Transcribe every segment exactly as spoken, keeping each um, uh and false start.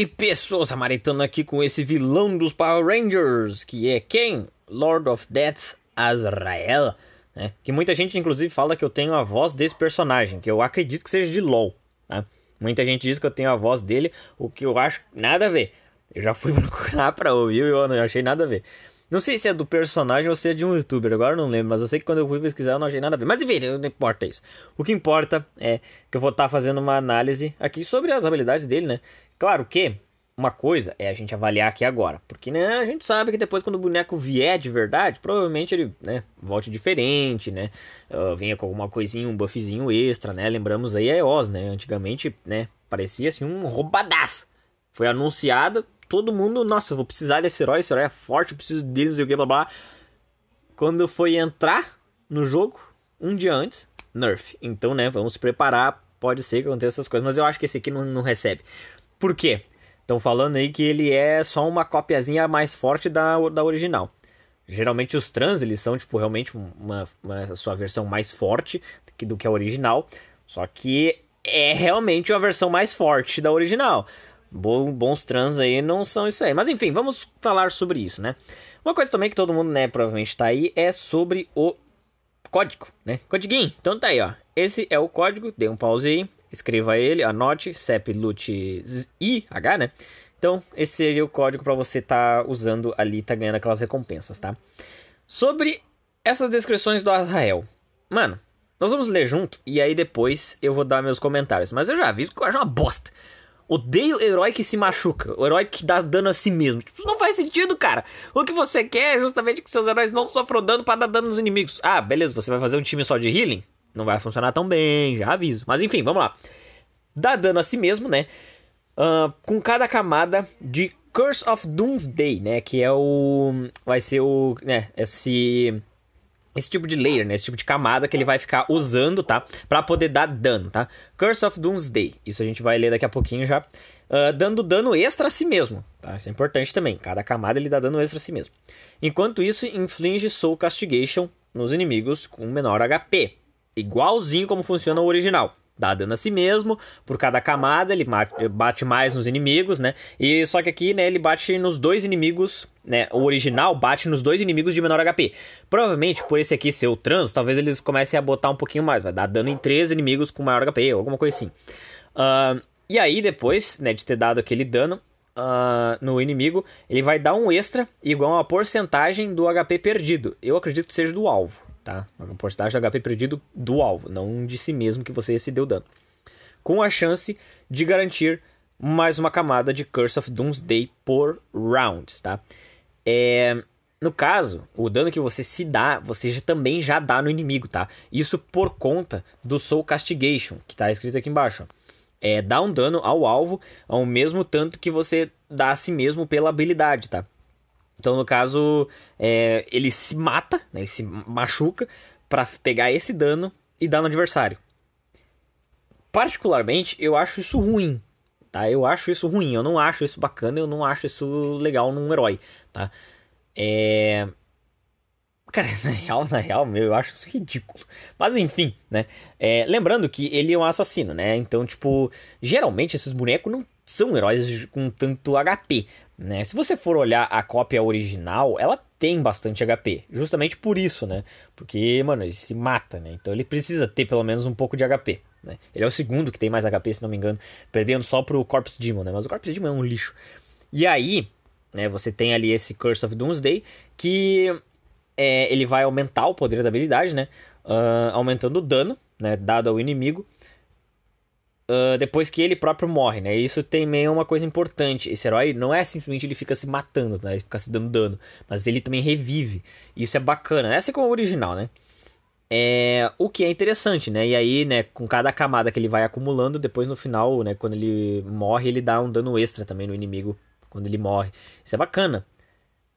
E pessoal, Samaritano aqui com esse vilão dos Power Rangers, que é quem? Lord of Death, Azrael, né? Que muita gente inclusive fala que eu tenho a voz desse personagem, que eu acredito que seja de LOL, tá? Muita gente diz que eu tenho a voz dele, o que eu acho nada a ver. Eu já fui procurar pra ouvir e eu não achei nada a ver. Não sei se é do personagem ou se é de um youtuber, agora eu não lembro, mas eu sei que quando eu fui pesquisar eu não achei nada a ver. Mas enfim, não importa isso. O que importa é que eu vou estar fazendo uma análise aqui sobre as habilidades dele, né? Claro que uma coisa é a gente avaliar aqui agora, porque né, a gente sabe que depois quando o boneco vier de verdade, provavelmente ele né, volte diferente, né? Uh, venha com alguma coisinha, um buffzinho extra, né? Lembramos aí a E O S, né? Antigamente, né? Parecia assim um roubadaço. Foi anunciada... Todo mundo, nossa, eu vou precisar desse herói, esse herói é forte, eu preciso dele, não sei o que, blá blá. Quando foi entrar no jogo, um dia antes, nerf. Então, né, vamos se preparar, pode ser que aconteça essas coisas, mas eu acho que esse aqui não, não recebe. Por quê? Estão falando aí que ele é só uma copiazinha mais forte da, da original. Geralmente os trans, eles são, tipo, realmente uma, uma sua versão mais forte do que a original. Só que é realmente uma versão mais forte da original. Bons trans aí não são isso aí. Mas enfim, vamos falar sobre isso, né? Uma coisa também que todo mundo, né, provavelmente tá aí é sobre o código, né? Codiguinho. Então tá aí, ó. Esse é o código. Dê um pause aí. Escreva ele. Anote. C E P L U T Z I H, né? Então, esse seria o código pra você tá usando ali, tá ganhando aquelas recompensas, tá? Sobre essas descrições do Azrael. Mano, nós vamos ler junto e aí depois eu vou dar meus comentários. Mas eu já aviso que eu acho uma bosta. Odeio herói que se machuca, o herói que dá dano a si mesmo. Tipo, isso não faz sentido, cara. O que você quer é justamente que seus heróis não sofram dano para dar dano nos inimigos. Ah, beleza, você vai fazer um time só de healing? Não vai funcionar tão bem, já aviso. Mas enfim, vamos lá. Dá dano a si mesmo, né? Uh, com cada camada de Curse of Doomsday, né? Que é o... vai ser o... né? Esse... Esse tipo de layer, né? Esse tipo de camada que ele vai ficar usando, tá? Pra poder dar dano, tá? Curse of Doomsday. Isso a gente vai ler daqui a pouquinho já. Uh, dando dano extra a si mesmo, tá? Isso é importante também. Cada camada ele dá dano extra a si mesmo. Enquanto isso, inflige Soul Castigation nos inimigos com menor H P. Igualzinho como funciona o original. Dá dano a si mesmo, por cada camada ele bate mais nos inimigos, né? E só que aqui, né, ele bate nos dois inimigos, né? O original bate nos dois inimigos de menor H P. Provavelmente, por esse aqui ser o trans, talvez eles comecem a botar um pouquinho mais. Vai dar dano em três inimigos com maior H P, ou alguma coisa assim. Uh, e aí, depois, né, de ter dado aquele dano uh, no inimigo, ele vai dar um extra igual a uma porcentagem do H P perdido. Eu acredito que seja do alvo. Tá? Uma porcentagem de H P perdido do alvo, não de si mesmo que você se deu dano. Com a chance de garantir mais uma camada de Curse of Doomsday por round, tá? É... No caso, o dano que você se dá, você já, também já dá no inimigo, tá? Isso por conta do Soul Castigation, que tá escrito aqui embaixo. Ó. É, dá um dano ao alvo ao mesmo tanto que você dá a si mesmo pela habilidade, tá? Então, no caso, é, ele se mata, né, ele se machuca pra pegar esse dano e dar no adversário. Particularmente, eu acho isso ruim, tá? Eu acho isso ruim, eu não acho isso bacana, eu não acho isso legal num herói, tá? É... Cara, na real, na real, meu, eu acho isso ridículo. Mas enfim, né? É, lembrando que ele é um assassino, né? Então, tipo, geralmente esses bonecos não são heróis com tanto H P, né? Se você for olhar a cópia original, ela tem bastante H P. Justamente por isso, né? Porque, mano, ele se mata, né? Então ele precisa ter pelo menos um pouco de H P, né? Ele é o segundo que tem mais H P, se não me engano. Perdendo só pro Corpse Demon, né? Mas o Corpse Demon é um lixo. E aí, né? Você tem ali esse Curse of Doomsday, que é, ele vai aumentar o poder da habilidade, né? Uh, aumentando o dano, né? Dado ao inimigo. Uh, depois que ele próprio morre, né? Isso também é uma coisa importante. Esse herói não é simplesmente ele fica se matando, né? Ele fica se dando dano, mas ele também revive. Isso é bacana. Essa é como a original, né? É... O que é interessante, né? E aí, né? Com cada camada que ele vai acumulando, depois no final, né? Quando ele morre, ele dá um dano extra também no inimigo. Quando ele morre. Isso é bacana.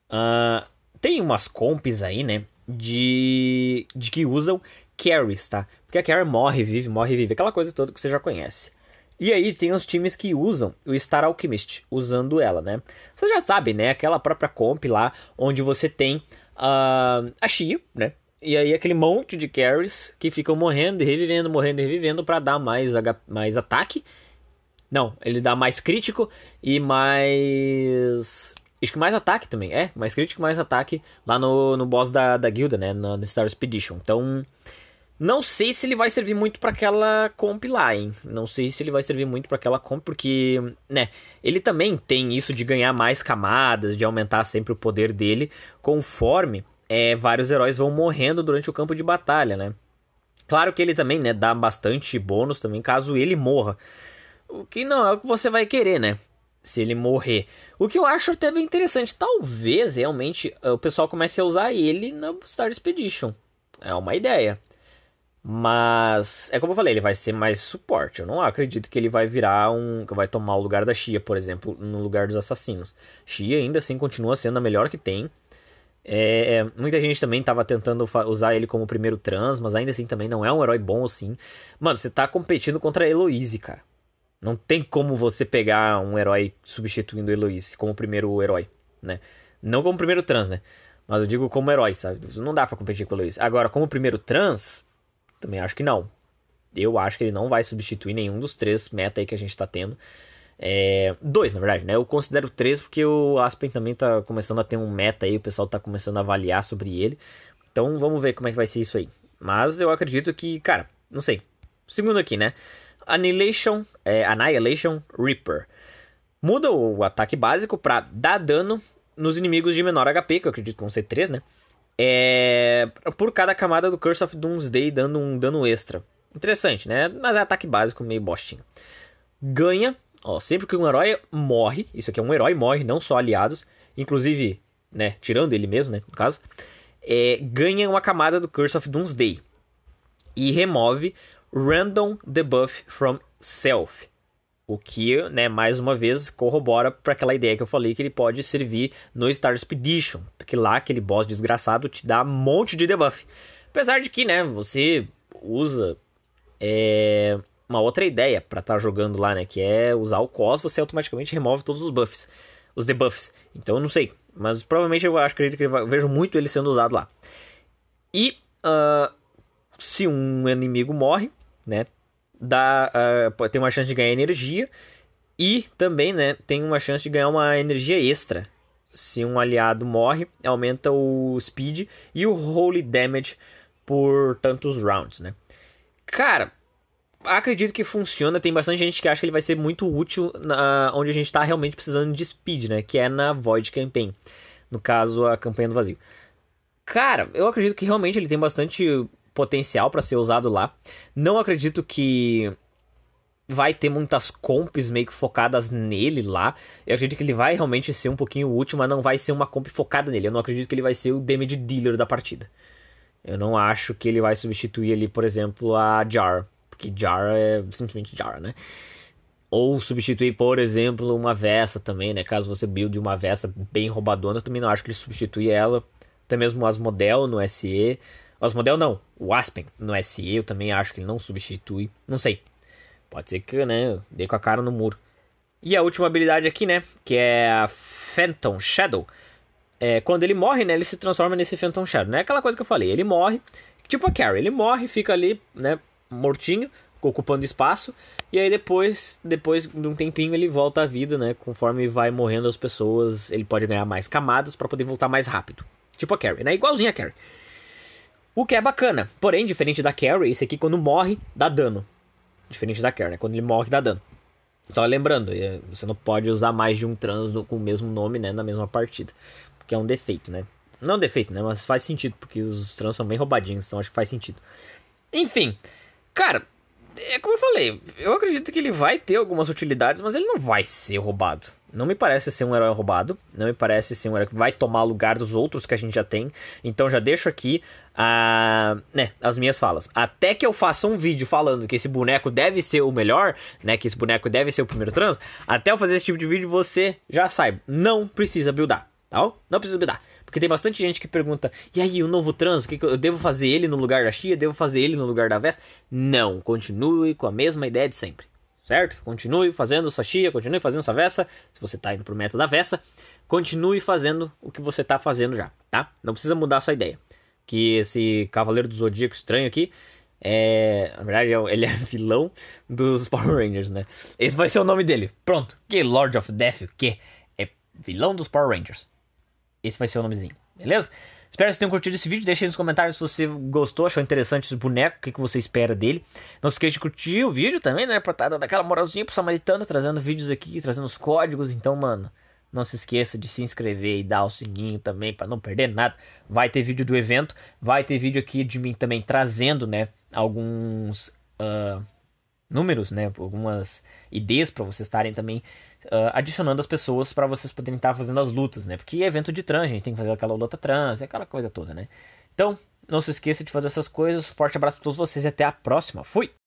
Uh, tem umas comps aí, né? De... de que usam... Carries, tá? Porque a Carrie morre, vive, morre, vive. Aquela coisa toda que você já conhece. E aí tem os times que usam o Star Alchemist, usando ela, né? Você já sabe, né? Aquela própria comp lá, onde você tem uh, a Chia, né? E aí aquele monte de Carries que ficam morrendo e revivendo, morrendo e revivendo pra dar mais, H... mais ataque Não, ele dá mais crítico e mais... Acho que mais ataque também, é. Mais crítico, mais ataque lá no, no boss da, da guilda, né? No, no Star Expedition. Então, não sei se ele vai servir muito pra aquela comp lá, hein? Não sei se ele vai servir muito pra aquela comp, porque, né? Ele também tem isso de ganhar mais camadas, de aumentar sempre o poder dele, conforme é, vários heróis vão morrendo durante o campo de batalha, né? Claro que ele também, né? Dá bastante bônus também, caso ele morra. O que não é o que você vai querer, né? Se ele morrer. O que eu acho até bem interessante. Talvez, realmente, o pessoal comece a usar ele na Star Expedition. É uma ideia. Mas, é como eu falei, ele vai ser mais suporte. Eu não acredito que ele vai virar um... que vai tomar o lugar da Chia, por exemplo, no lugar dos assassinos. Chia, ainda assim, continua sendo a melhor que tem. É, muita gente também estava tentando usar ele como primeiro trans, mas ainda assim também não é um herói bom, assim. Mano, você tá competindo contra a Eloísa, cara. Não tem como você pegar um herói substituindo o Eloise como primeiro herói, né? Não como primeiro trans, né? Mas eu digo como herói, sabe? Não dá pra competir com o Eloise. Agora, como primeiro trans, também acho que não. Eu acho que ele não vai substituir nenhum dos três meta aí que a gente tá tendo. É... Dois, na verdade, né? Eu considero três porque o Aspen também tá começando a ter um meta aí. O pessoal tá começando a avaliar sobre ele. Então, vamos ver como é que vai ser isso aí. Mas eu acredito que, cara, não sei. Segundo aqui, né? Annihilation, é, Annihilation Reaper. Muda o ataque básico para dar dano nos inimigos de menor H P, que eu acredito que vão ser três, né? É, por cada camada do Curse of Doomsday, dando um dano extra. Interessante, né? Mas é ataque básico meio bostinho. Ganha, ó, sempre que um herói morre, isso aqui é um herói morre, não só aliados, inclusive, né, tirando ele mesmo, né, no caso, é, ganha uma camada do Curse of Doomsday e remove Random Debuff from Self. O que, né, mais uma vez, corrobora para aquela ideia que eu falei que ele pode servir no Star Expedition. Porque lá aquele boss desgraçado te dá um monte de debuff. Apesar de que, né, você usa é, uma outra ideia para estar tá jogando lá, né? Que é usar o Cos, você automaticamente remove todos os buffs. Os debuffs. Então eu não sei. Mas provavelmente eu acho, acredito que eu vejo muito ele sendo usado lá. E uh, se um inimigo morre, né, dá, uh, tem uma chance de ganhar energia e também, né, tem uma chance de ganhar uma energia extra. Se um aliado morre, aumenta o speed e o holy damage por tantos rounds, né. Cara, acredito que funciona. Tem bastante gente que acha que ele vai ser muito útil na, onde a gente está realmente precisando de speed, né, que é na Void Campaign, no caso a campanha do vazio. Cara, eu acredito que realmente ele tem bastante potencial para ser usado lá. Não acredito que vai ter muitas comps meio que focadas nele lá. Eu acredito que ele vai realmente ser um pouquinho útil, mas não vai ser uma comp focada nele. Eu não acredito que ele vai ser o damage dealer da partida. Eu não acho que ele vai substituir ali, por exemplo, a Jar, porque Jar é simplesmente Jar, né? Ou substituir, por exemplo, uma Vessa também, né? Caso você build uma Vessa bem roubadona, eu também não acho que ele substitui ela. Até mesmo o Asmodel no S E. Asmodel não, o Aspen no S E eu também acho que ele não substitui, não sei. Pode ser que, né, eu dei com a cara no muro. E a última habilidade aqui, né, que é a Phantom Shadow. É, quando ele morre, né, ele se transforma nesse Phantom Shadow. Não é aquela coisa que eu falei, ele morre, tipo a Carrie, ele morre, fica ali, né, mortinho, ocupando espaço. E aí depois, depois de um tempinho ele volta à vida, né, conforme vai morrendo as pessoas, ele pode ganhar mais camadas para poder voltar mais rápido. Tipo a Carrie, né, igualzinho a Carrie. O que é bacana, porém, diferente da Carrie, esse aqui quando morre, dá dano. Diferente da Carrie, né? Quando ele morre, dá dano. Só lembrando, você não pode usar mais de um trans com o mesmo nome, né, na mesma partida. Porque é um defeito, né? Não defeito, né? Mas faz sentido, porque os trans são bem roubadinhos, então acho que faz sentido. Enfim, cara, é como eu falei, eu acredito que ele vai ter algumas utilidades, mas ele não vai ser roubado. Não me parece ser um herói roubado. Não me parece ser um herói que vai tomar lugar dos outros que a gente já tem. Então já deixo aqui a, né, as minhas falas. Até que eu faça um vídeo falando que esse boneco deve ser o melhor, né, que esse boneco deve ser o primeiro trans, até eu fazer esse tipo de vídeo você já saiba, não precisa buildar, tá? Não precisa buildar. Porque tem bastante gente que pergunta, e aí o novo trans, o que eu devo fazer ele no lugar da Chia? Devo fazer ele no lugar da Vessa? Não, continue com a mesma ideia de sempre. Certo? Continue fazendo sua Chia, continue fazendo sua Vessa. Se você tá indo pro meta da Vessa, continue fazendo o que você tá fazendo já, tá? Não precisa mudar a sua ideia. Que esse Cavaleiro do Zodíaco estranho aqui É, na verdade, ele é vilão dos Power Rangers, né? Esse vai ser o nome dele. Pronto. Que Lord of Death, o quê? É vilão dos Power Rangers. Esse vai ser o nomezinho, beleza? Espero que vocês tenham curtido esse vídeo. Deixe aí nos comentários se você gostou, achou interessante esse boneco, o que, que você espera dele. Não se esqueça de curtir o vídeo também, né? Pra estar dando aquela moralzinha pro Samaritano, trazendo vídeos aqui, trazendo os códigos. Então, mano, não se esqueça de se inscrever e dar o sininho também pra não perder nada. Vai ter vídeo do evento, vai ter vídeo aqui de mim também trazendo, né, alguns uh, números, né, algumas ideias pra vocês estarem também Uh, adicionando as pessoas para vocês poderem estar fazendo as lutas, né? Porque é evento de trans, a gente tem que fazer aquela luta trans, é aquela coisa toda, né? Então, não se esqueça de fazer essas coisas. Forte abraço para todos vocês e até a próxima. Fui!